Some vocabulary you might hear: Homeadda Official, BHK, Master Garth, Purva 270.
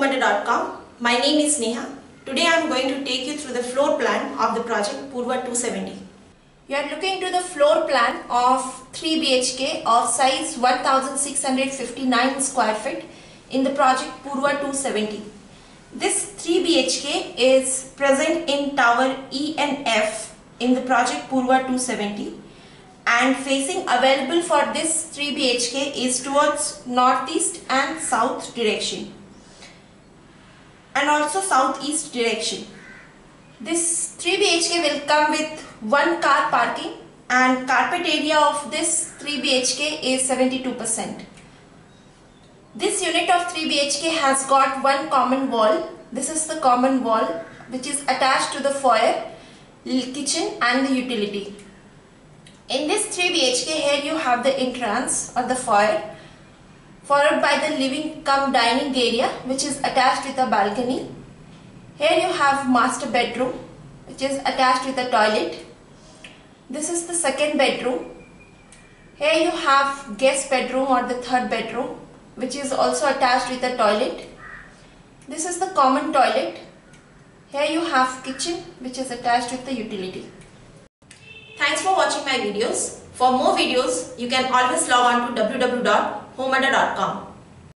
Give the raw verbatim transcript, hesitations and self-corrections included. homeadda dot com. My name is Neha. Today I am going to take you through the floor plan of the project Purva two seventy. You are looking to the floor plan of three B H K of size one thousand six hundred fifty-nine square feet in the project Purva two seventy. This three B H K is present in tower E and F in the project Purva two seventy. And facing available for this three B H K is towards northeast and south direction and also southeast direction. This three B H K will come with one car parking and carpet area of this three B H K is seventy-two percent. This unit of three B H K has got one common wall. This is the common wall which is attached to the foyer, kitchen and the utility. In this three B H K, here you have the entrance or the foyer, followed by the living cum dining area which is attached with a balcony. Here you have master bedroom which is attached with a toilet. This is the second bedroom. Here you have guest bedroom or the third bedroom which is also attached with a toilet. This is the common toilet. Here you have kitchen which is attached with the utility. Thanks for watching my videos. For more videos, you can always log on to w w w dot homeadda dot com.